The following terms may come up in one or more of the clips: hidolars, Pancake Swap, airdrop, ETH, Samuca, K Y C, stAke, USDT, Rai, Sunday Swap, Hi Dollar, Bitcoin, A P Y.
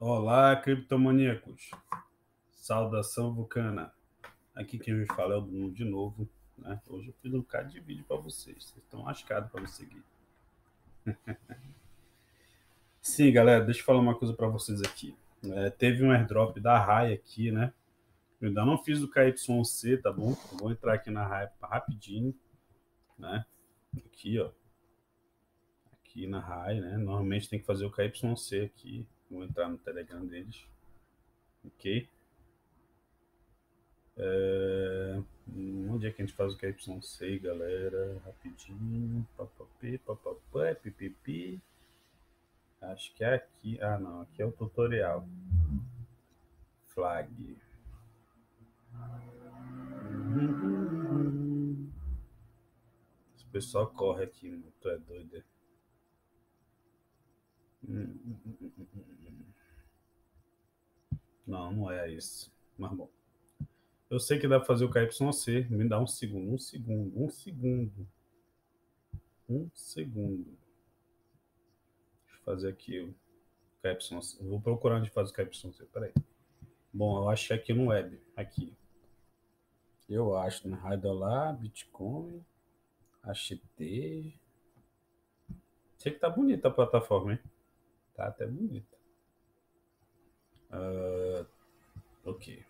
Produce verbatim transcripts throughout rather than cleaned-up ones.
Olá, criptomaníacos. Saudação vulcana. Aqui quem me fala é o Bruno de novo, né? Hoje eu fiz um bocado de vídeo para vocês. Vocês estão lascados para me seguir. Sim, galera, deixa eu falar uma coisa para vocês aqui. É, teve um airdrop da Rai aqui, né? Eu ainda não fiz do K Y C, tá bom? Eu vou entrar aqui na Rai rapidinho, né? Aqui, ó. Aqui na Rai, né? Normalmente tem que fazer o K Y C aqui. Vou entrar no Telegram deles. Ok. É... Onde é que a gente faz o K Y C, galera? Rapidinho. Papapê, papapé, pipipi. Acho que é aqui. Ah, não. Aqui é o tutorial. Flag. Esse pessoal corre aqui, mano. Tu é doido, é? Não, não é isso. Mas bom, eu sei que dá pra fazer o K Y C. Me dá um segundo, um segundo, um segundo. Um segundo. Deixa eu fazer aqui o K Y C. Vou procurar onde faz o K Y C. Peraí. Bom, eu achei aqui no web. Aqui. Eu acho, né? Hi Dollar, Bitcoin, H T. Sei que tá bonita a plataforma, hein? Tá até bonita. Uh, ok.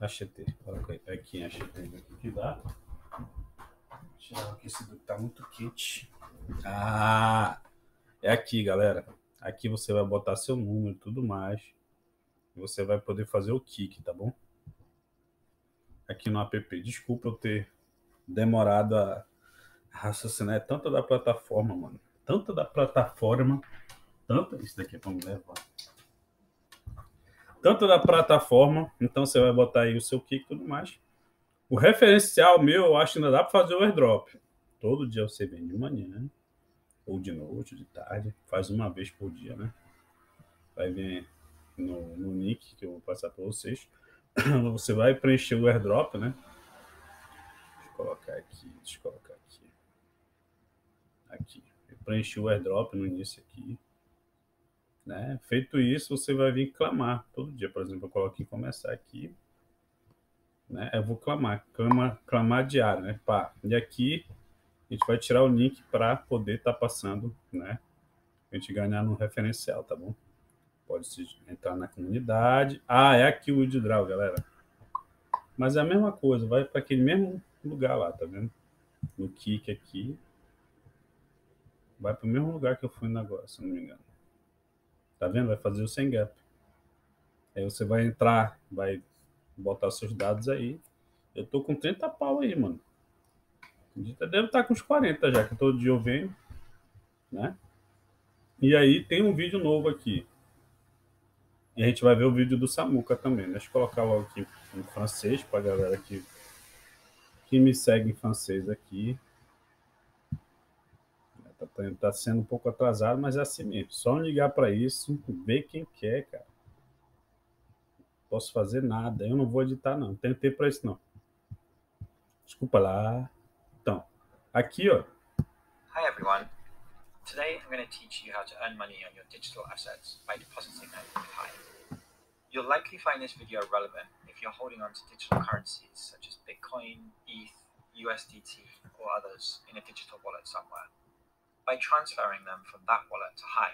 H T. Coloca aqui em H T que dá. Deixa eu tirar aqui, esse daqui tá muito quente. Ah! É aqui, galera. Aqui você vai botar seu número e tudo mais. E você vai poder fazer o kick, tá bom? Aqui no app. Desculpa eu ter demorado a raciocinar. É tanto da plataforma, mano. Tanto da plataforma, tanto, isso daqui é pra me levar. Tanto da plataforma, então você vai botar aí o seu kick e tudo mais. O referencial meu, eu acho que ainda dá pra fazer o airdrop. Todo dia você vem de manhã, né? Ou de noite, de tarde, faz uma vez por dia, né? Vai vir no, no nick que eu vou passar pra vocês. Você vai preencher o airdrop, né? Deixa eu colocar aqui, deixa eu colocar aqui. Aqui. Preencher o airdrop no início aqui, né? Feito isso, você vai vir clamar todo dia. Por exemplo, eu coloco aqui, começar aqui, né? Eu vou clamar, clamar, clamar diário, né? Pá. E aqui a gente vai tirar o link para poder estar tá passando, né? A gente ganhar no referencial, tá bom? Pode se entrar na comunidade. Ah, é aqui o withdraw, galera. Mas é a mesma coisa, vai para aquele mesmo lugar lá, tá vendo? No kick aqui. Vai para o mesmo lugar que eu fui agora, se não me engano. Tá vendo? Vai fazer o sem gap. Aí você vai entrar, vai botar seus dados aí. Eu tô com trinta pau aí, mano. Deve estar com uns quarenta já, que todo dia eu venho, né? E aí tem um vídeo novo aqui. E a gente vai ver o vídeo do Samuca também. Deixa eu colocar logo aqui em francês para a galera que, que me segue em francês aqui. Tá sendo um pouco atrasado, mas é assim mesmo. Só ligar para isso, ver quem quer, cara. Não posso fazer nada. Eu não vou editar, não. Não tenho tempo para isso, não. Desculpa lá. Então, aqui, ó. Hi everyone. Today I'm going to teach you how to earn money on your digital assets by depositing them with Hi. You'll likely find this video relevant if you're holding on to digital currencies such as Bitcoin, E T H, U S D T, or others in a digital wallet somewhere. By transferring them from that wallet to Hi,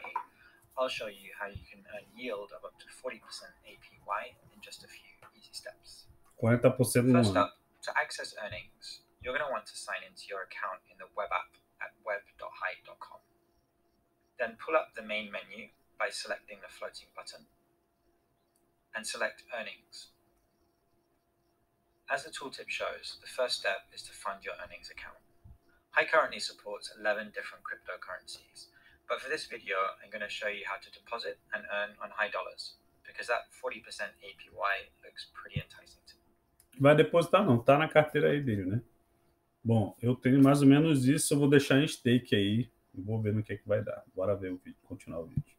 I'll show you how you can earn yield of up to forty percent A P Y in just a few easy steps. First up, to access earnings, you're going to want to sign into your account in the web app at web dot hi dot com. Then pull up the main menu by selecting the floating button and select earnings. As the tooltip shows, the first step is to fund your earnings account. Hi currently supports eleven different cryptocurrencies, but for this video, I'm going to show you how to deposit and earn on Hi Dollars, because that forty percent A P Y looks pretty enticing to me. Vai depositar não, tá na carteira aí dele, né? Bom, eu tenho mais ou menos isso, eu vou deixar em stake aí, vou ver no que é que vai dar. Bora ver o vídeo, continuar o vídeo.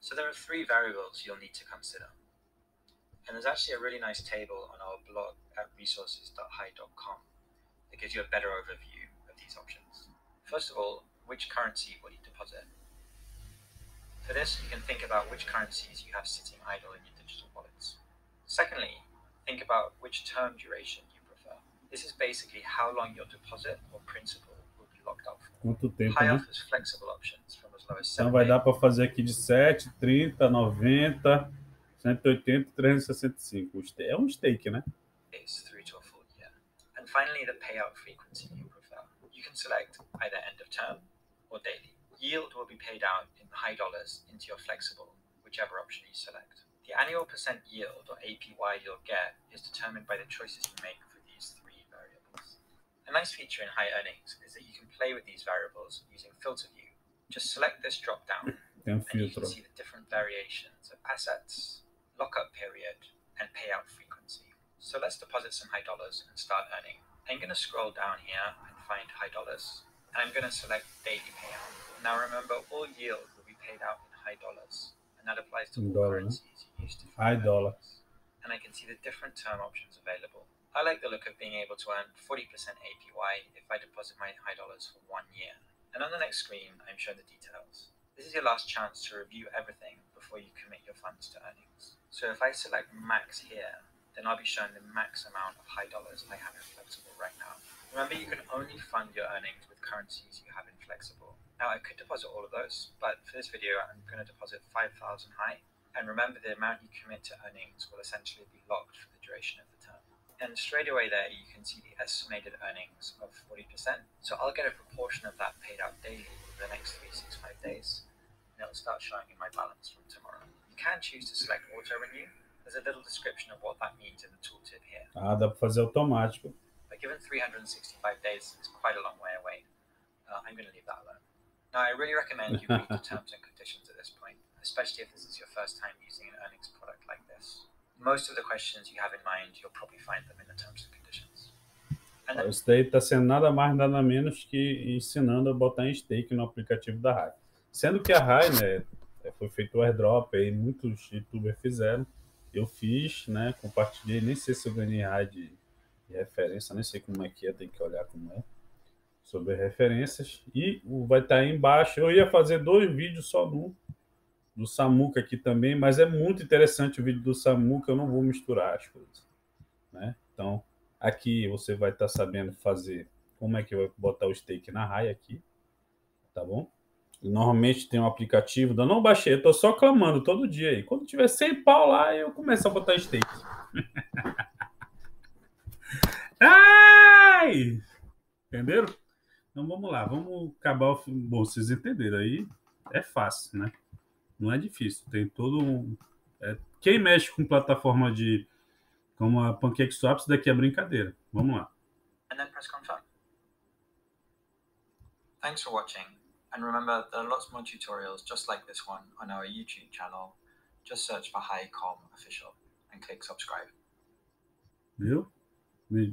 So there are three variables you'll need to consider. And there's actually a really nice table on our blog at resources dot hi dot com. It gives you a better overview of these options. First of all, which currency will you deposit? For this, you can think about which currencies you have sitting idle in your digital wallets. Secondly, think about which term duration you prefer. This is basically how long your deposit or principal will be locked up for. Quanto tempo, High offers flexible options from as low as seven. Então vai dar para fazer aqui de sete, trinta, noventa, cento e oitenta, trezentos e sessenta e cinco. É um stake, né? three to a full year. And finally, the payout frequency you prefer. You can select either end of term or daily. Yield will be paid out in high dollars into your flexible, whichever option you select. The annual percent yield, or A P Y, you'll get is determined by the choices you make for these three variables. A nice feature in high earnings is that you can play with these variables using filter view. Just select this drop down, and you can see the different variations of assets, lockup period, and payout frequency. So let's deposit some high dollars and start earning. I'm going to scroll down here and find high dollars. I'm going to select daily payout. Now remember, all yield will be paid out in high dollars, and that applies to all dollar, currencies you use to high dollars. And I can see the different term options available. I like the look of being able to earn forty percent A P Y if I deposit my high dollars for one year. And on the next screen, I'm shown the details. This is your last chance to review everything before you commit your funds to earnings. So if I select max here, then I'll be shown the max amount of high dollars I have in flexible right now. Remember, you can only fund your earnings with currencies you have in flexible. Now, I could deposit all of those, but for this video, I'm going to deposit five thousand high. And remember, the amount you commit to earnings will essentially be locked for the duration of the term. And straight away there, you can see the estimated earnings of forty percent. So I'll get a proportion of that paid out daily for the next three sixty-five days, and it'll start showing in my balance from tomorrow. You can choose to select auto-renew. There's a little description of what that means in the tooltip here. Ah, dá para fazer automático. But given three hundred sixty-five days is quite a long way away, uh, I'm going to leave that alone. Now, I really recommend you read the terms and conditions at this point, especially if this is your first time using an earnings product like this. Most of the questions you have in mind, you'll probably find them in the terms and conditions. And then, ah, isso daí está sendo nada mais nada menos que ensinando a botar em stake no aplicativo da Rai. Sendo que a Rai, né, foi feito o airdrop, aí muitos youtubers fizeram. Eu fiz, né, compartilhei, nem sei se eu ganhei Rai de... de referência, nem sei como é que é, tem que olhar como é, sobre referências, e vai estar aí embaixo. Eu ia fazer dois vídeos só no, do Samuca aqui também, mas é muito interessante o vídeo do Samuca, eu não vou misturar as coisas, né? Então, aqui você vai estar sabendo fazer como é que vai botar o stake na Rai aqui, tá bom? E normalmente tem um aplicativo, eu não baixei, eu tô só clamando todo dia aí, quando tiver cem pau lá, eu começo a botar stake. Ai! Entenderam? Então vamos lá, vamos acabar o filme. Bom, vocês entenderam aí, é fácil, né? Não é difícil, tem todo um... É... Quem mexe com plataforma de... como a Pancake Swap, isso daqui é brincadeira. Vamos lá. And then press confirm. Thanks for watching. And remember, there are lots more tutorials just like this one on our YouTube channel. Just search for Hi Dollar Official and click subscribe. Viu?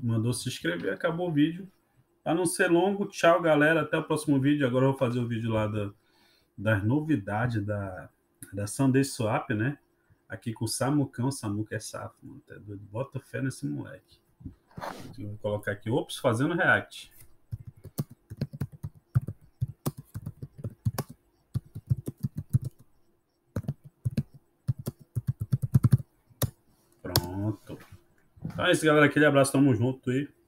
Mandou se inscrever, acabou o vídeo. A não ser longo, tchau galera, até o próximo vídeo. Agora eu vou fazer o vídeo lá da, das novidades da, da Sunday Swap, né? Aqui com o Samucão, Samuca é safo, mano. Bota fé nesse moleque. Vou colocar aqui, ops, fazendo react. Pronto. Então é isso, galera. Aquele abraço, tamo junto aí.